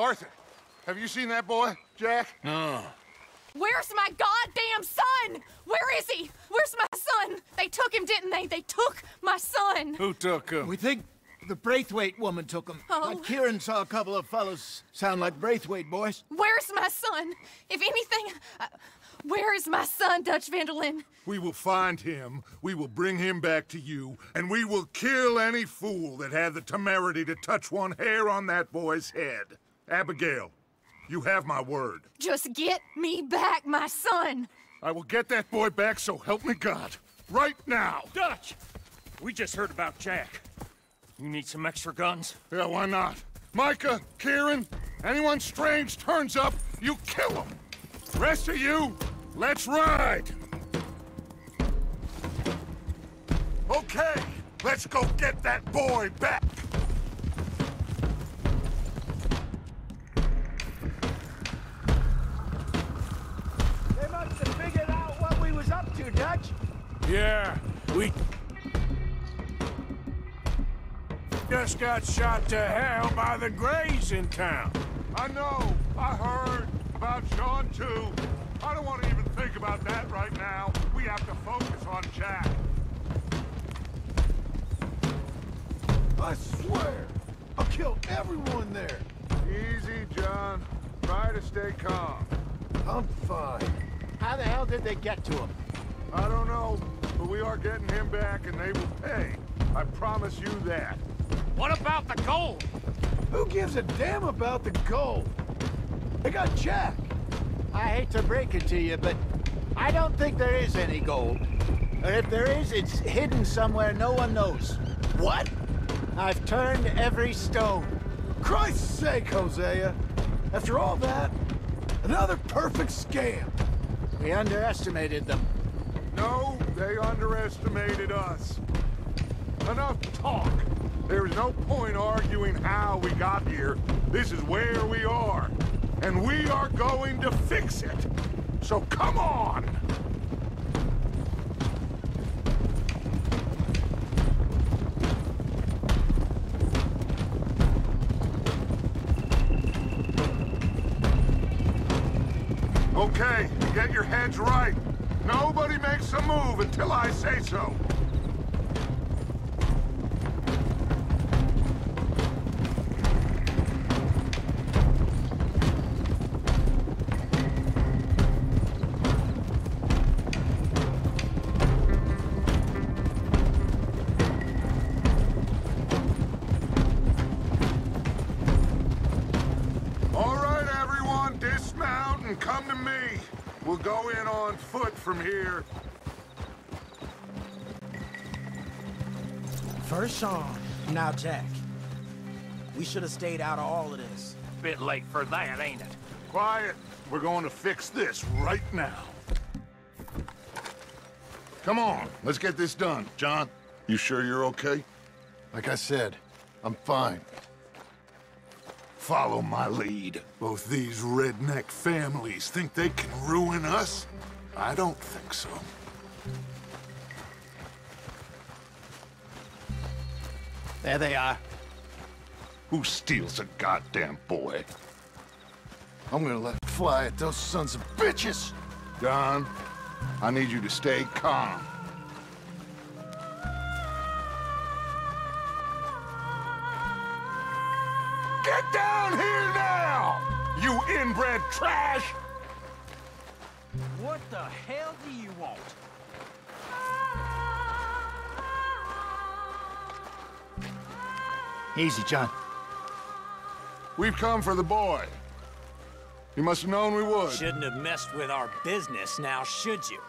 Arthur, have you seen that boy, Jack? No. Where's my goddamn son? Where is he? Where's my son? They took him, didn't they? They took my son. Who took him? We think the Braithwaite woman took him. Oh. But Kieran saw a couple of fellows sound like Braithwaite boys. Where's my son? If anything, where is my son, Dutch Vanderlyn? We will find him, we will bring him back to you, and we will kill any fool that had the temerity to touch one hair on that boy's head. Abigail, you have my word. Just get me back, my son. I will get that boy back, so help me God. Right now. Dutch, we just heard about Jack. You need some extra guns? Yeah, why not? Micah, Kieran, anyone strange turns up, you kill them. Rest of you, let's ride. Okay, let's go get that boy back. They must have figured out what we was up to, Dutch. Yeah, we... just got shot to hell by the Greys in town. I know. I heard about Sean, too. I don't want to even think about that right now. We have to focus on Jack. I swear, I'll kill everyone there. Easy, John. Try to stay calm. I'm fine. How the hell did they get to him? I don't know, but we are getting him back, and they will pay. I promise you that. What about the gold? Who gives a damn about the gold? They got Jack. I hate to break it to you, but I don't think there is any gold. Or if there is, it's hidden somewhere no one knows. What? I've turned every stone. Christ's sake, Hosea. After all that, another perfect scam. We underestimated them. No, they underestimated us. Enough talk. There is no point arguing how we got here. This is where we are, and we are going to fix it. So come on! Okay, get your heads right. Nobody makes a move until I say so. Come to me. We'll go in on foot from here. First Sean, now Jack. We should have stayed out of all of this. Bit late for that, ain't it? Quiet. We're going to fix this right now. Come on, let's get this done. John, you sure you're okay? Like I said, I'm fine. Follow my lead. Both these redneck families think they can ruin us? I don't think so. There they are. Who steals a goddamn boy? I'm gonna let fly at those sons of bitches! Don, I need you to stay calm. Get down here now, you inbred trash! What the hell do you want? Easy, John. We've come for the boy. You must have known we would. Shouldn't have messed with our business now, should you?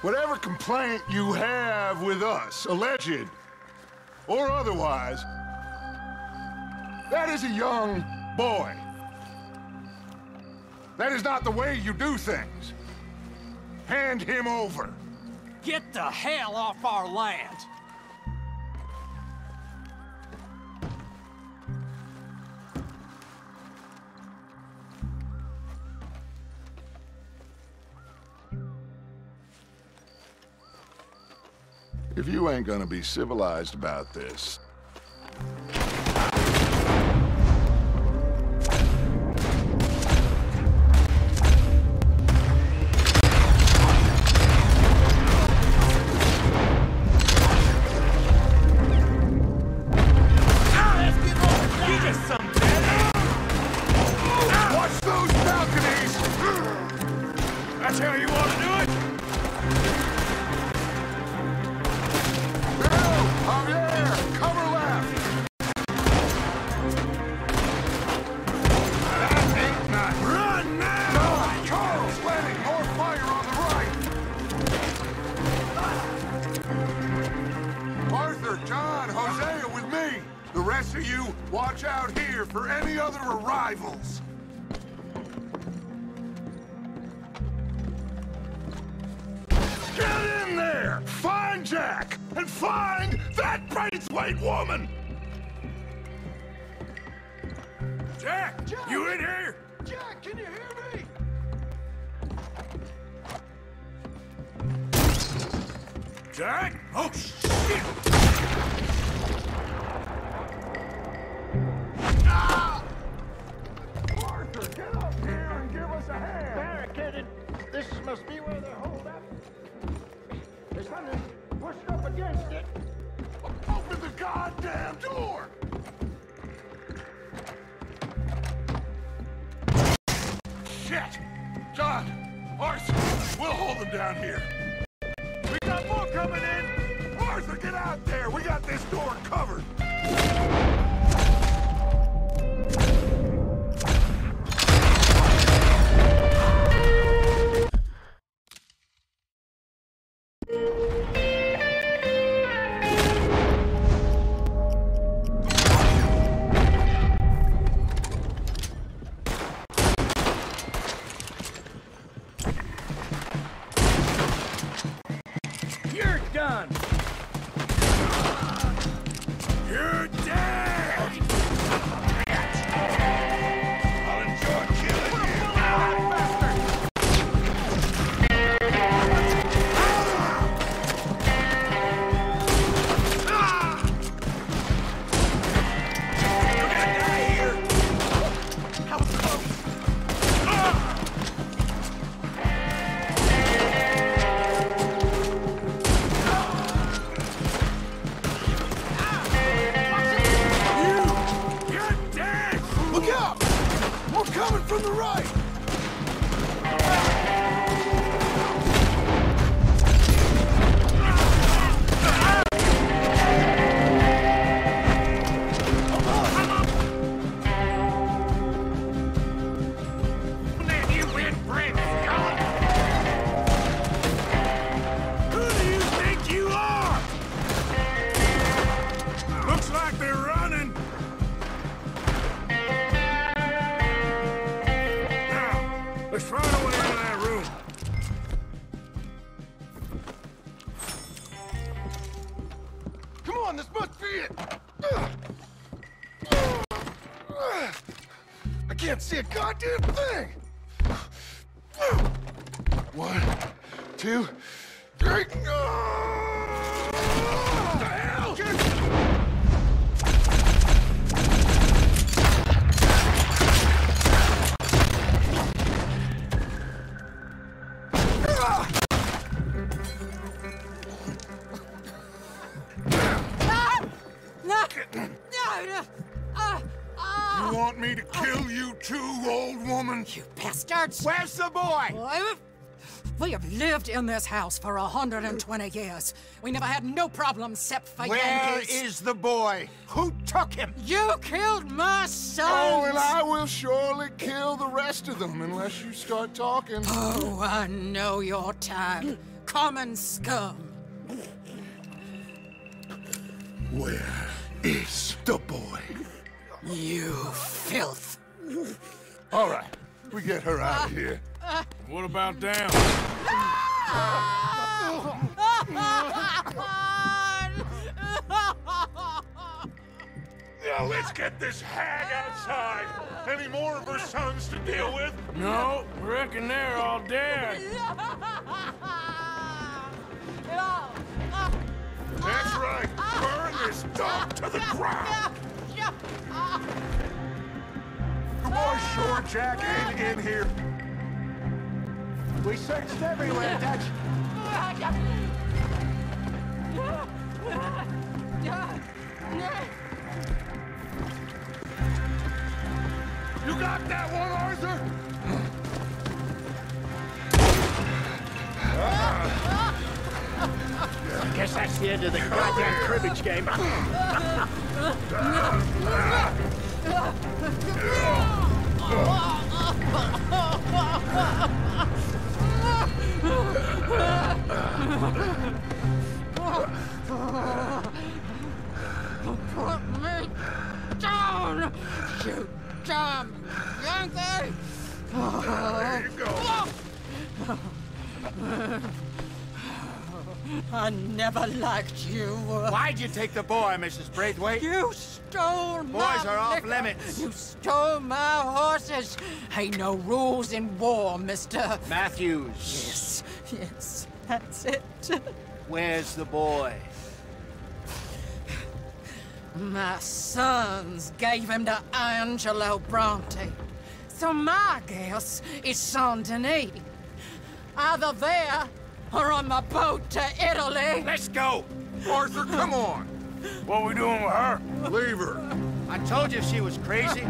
Whatever complaint you have with us, alleged or otherwise, that is a young boy. That is not the way you do things. Hand him over. Get the hell off our land. If you ain't gonna be civilized about this... rest of you, watch out here for any other arrivals. Get in there! Find Jack! And find that Braithwaite woman! Jack! Jack! You in here? Jack, can you hear me? Jack? Oh, shit! Ah! Arthur, get up here and give us a hand! Barricaded! This must be where they hold up. There's something pushed up against it. Open the goddamn door! Shit! John! Arthur! We'll hold them down here! We got more coming in! Arthur, get out there! We got this door covered! Where's the boy? We have lived in this house for 120 years. We never had no problems except for Yankees. Where is the boy? Who took him? You killed my son. Oh, and I will surely kill the rest of them unless you start talking. Oh, I know your time. Common scum. Where is the boy? You filth. All right. We get her out of here. What about down? Now let's get this hag outside. Any more of her sons to deal with? No, reckon they're all dead. That's right. Burn this dog to the ground. Boy, sure, Jack ain't in here. We searched everywhere, Dutch. You got that one, Arthur? I guess that's the end of the goddamn cribbage game. Put me job, young thing. There you go. I never liked you. Why'd you take the boy, Mrs. Braithwaite? You stole my boys are off limits. You stole my horses. Ain't no rules in war, Mr. Matthews. Yes, yes, that's it. Where's the boy? My sons gave him to Angelo Bronte. So my guess is Saint Denis. Either there or on my boat to Italy. Let's go! Arthur, come on! What are we doing with her? Leave her. I told you she was crazy.